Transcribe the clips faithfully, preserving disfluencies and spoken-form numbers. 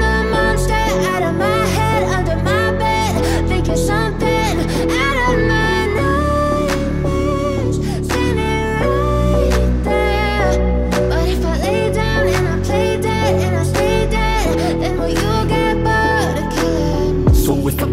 the monster out of my head, under my bed. Think you're something out of my nightmares, standing right there. But if I lay down and I play dead and I stay, then will you get bored of killing me? So if I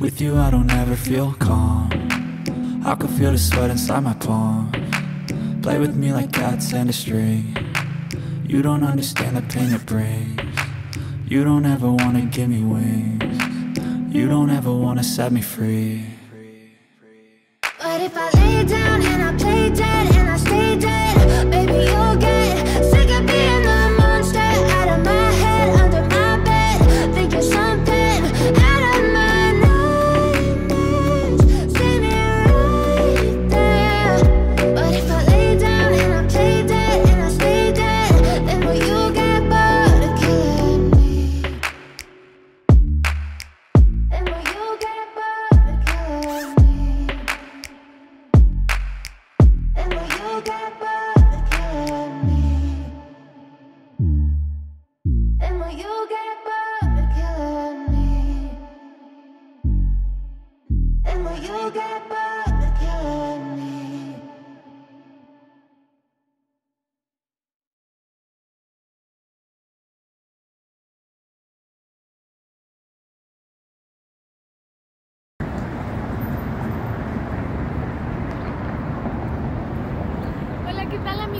With you I don't ever feel calm. I can feel the sweat inside my palms. Play with me like cats and a string. You don't understand the pain it brings. You don't ever wanna give me wings. You don't ever wanna set me free. But if I lay down and I play dead and I stay dead, baby you'll get sick of being the monster out of my head, under my bed. Think you're something out of my head.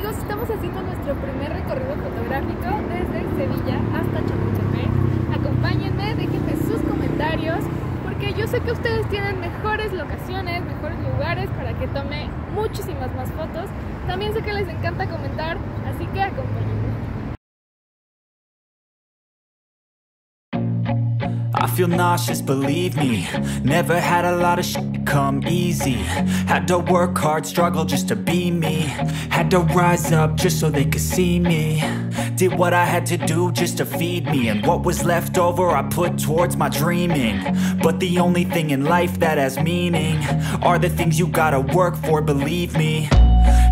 Estamos haciendo nuestro primer recorrido fotográfico desde Sevilla hasta Chapultepec. Acompáñenme, déjenme sus comentarios, porque yo sé que ustedes tienen mejores locaciones, mejores lugares para que tome muchísimas más fotos. También sé que les encanta comentar, así que acompáñenme. I feel nauseous, believe me. Never had a lot of shit come easy. Had to work hard, struggle just to be me. Had to rise up just so they could see me. Did what I had to do just to feed me, and what was left over I put towards my dreaming. But the only thing in life that has meaning are the things you gotta work for, believe me.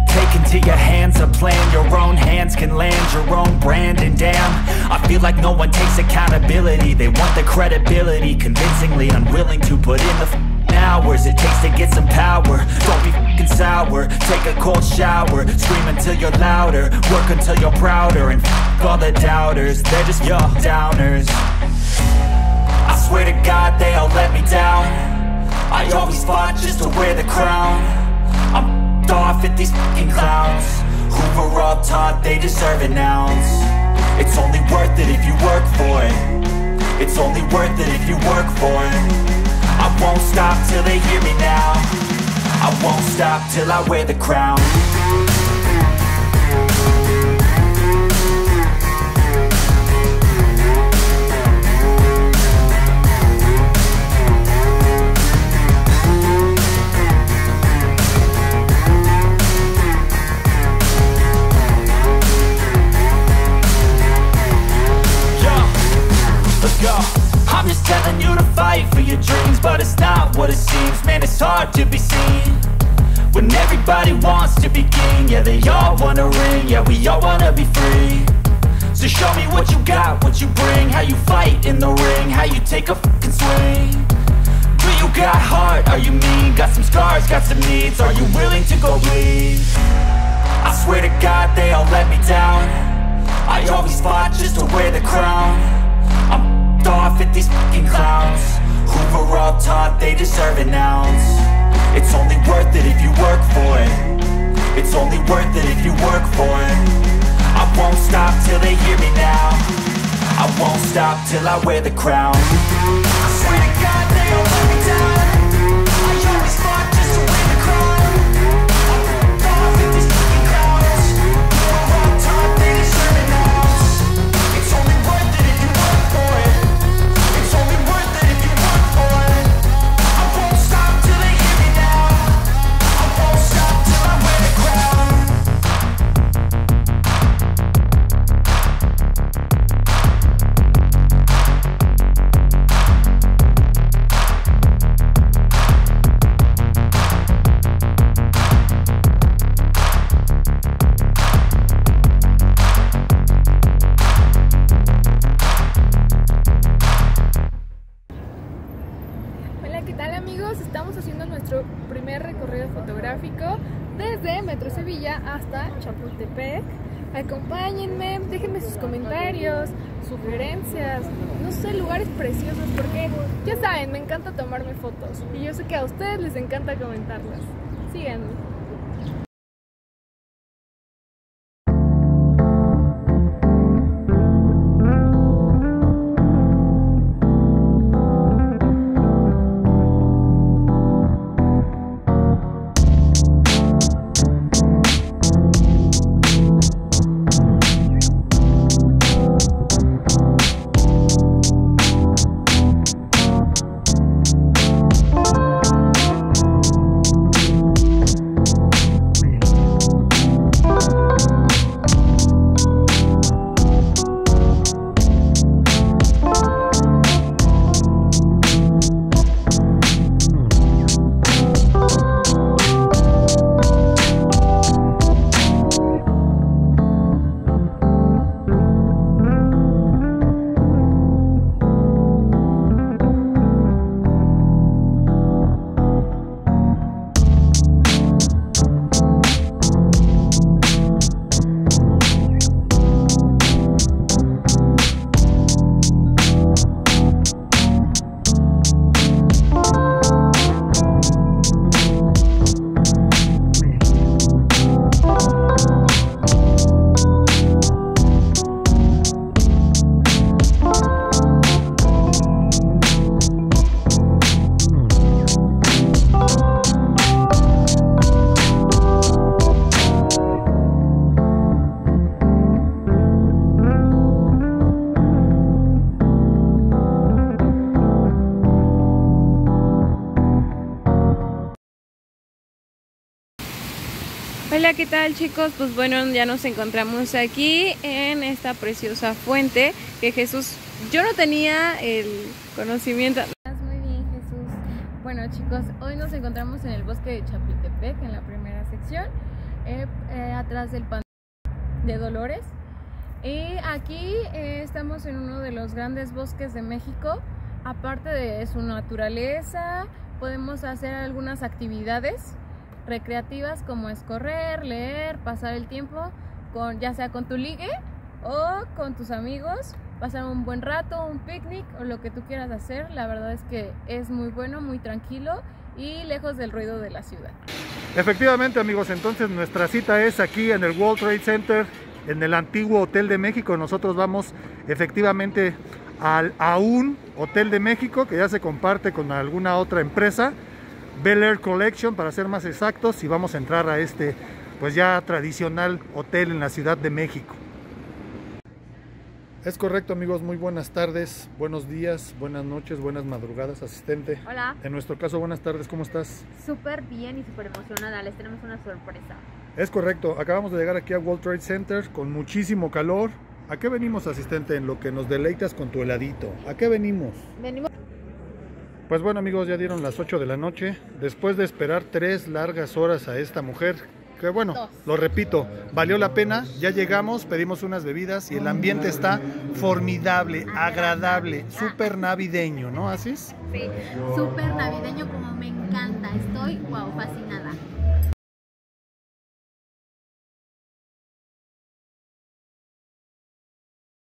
Take into your hands a plan, your own hands can land your own brand. And damn, I feel like no one takes accountability. They want the credibility, convincingly unwilling to put in the f***ing hours it takes to get some power. Don't be f***ing sour, take a cold shower. Scream until you're louder, work until you're prouder. And f*** all the doubters, they're just your downers. I swear to God they all let me down. I always fought just to wear the crown. I'm off at these f***ing clowns, hoover up taught, they deserve an ounce. It's only worth it if you work for it. It's only worth it if you work for it. I won't stop till they hear me now. I won't stop till I wear the crown. I'm just telling you to fight for your dreams, but it's not what it seems. Man, it's hard to be seen when everybody wants to be king. Yeah, they all wanna ring, yeah, we all wanna be free. So show me what you got, what you bring, how you fight in the ring, how you take a fucking swing. Do you got heart, are you mean? Got some scars, got some needs, are you willing to go bleed? I swear to God they all let me down. I always fought just to wear the crown. Off at these fucking clowns who were all taught they deserve an ounce. It's only worth it if you work for it. It's only worth it if you work for it. I won't stop till they hear me now. I won't stop till I wear the crown. I swear to God they all let me down. I always fought just to wear the crown. Off at these fucking clowns who were all taught they deserve an ounce. It's only worth it if you work for it. Hasta Chapultepec. Acompáñenme, déjenme sus comentarios, sugerencias, no sé, lugares preciosos, porque ya saben, me encanta tomarme fotos y yo sé que a ustedes les encanta comentarlas. Síganme. Hola, ¿qué tal, chicos? Pues bueno, ya nos encontramos aquí en esta preciosa fuente que Jesús, yo no tenía el conocimiento. Muy bien, Jesús. Bueno, chicos, hoy nos encontramos en el bosque de Chapultepec, en la primera sección, eh, eh, atrás del Panteón de Dolores. Y aquí eh, estamos en uno de los grandes bosques de México. Aparte de su naturaleza, podemos hacer algunas actividades recreativas como es correr, leer, pasar el tiempo, con, ya sea con tu ligue o con tus amigos, pasar un buen rato, un picnic o lo que tú quieras hacer. La verdad es que es muy bueno, muy tranquilo y lejos del ruido de la ciudad. Efectivamente, amigos, entonces nuestra cita es aquí en el World Trade Center, en el antiguo Hotel de México. Nosotros vamos efectivamente al aún Hotel de México, que ya se comparte con alguna otra empresa, Bel Air Collection para ser más exactos, y vamos a entrar a este pues ya tradicional hotel en la Ciudad de México. Es correcto, amigos, muy buenas tardes, buenos días, buenas noches, buenas madrugadas, asistente. Hola. En nuestro caso, buenas tardes, ¿cómo estás? Súper bien y súper emocionada, les tenemos una sorpresa. Es correcto, acabamos de llegar aquí a World Trade Center con muchísimo calor. ¿A qué venimos, asistente, en lo que nos deleitas con tu heladito? ¿A qué venimos? Venimos... Pues bueno, amigos, ya dieron las ocho de la noche, después de esperar tres largas horas a esta mujer. Que bueno, lo repito, valió la pena, ya llegamos, pedimos unas bebidas y el ambiente está formidable, agradable, súper navideño, ¿no? ¿Así es? Sí, súper navideño como me encanta, estoy wow, fascinada.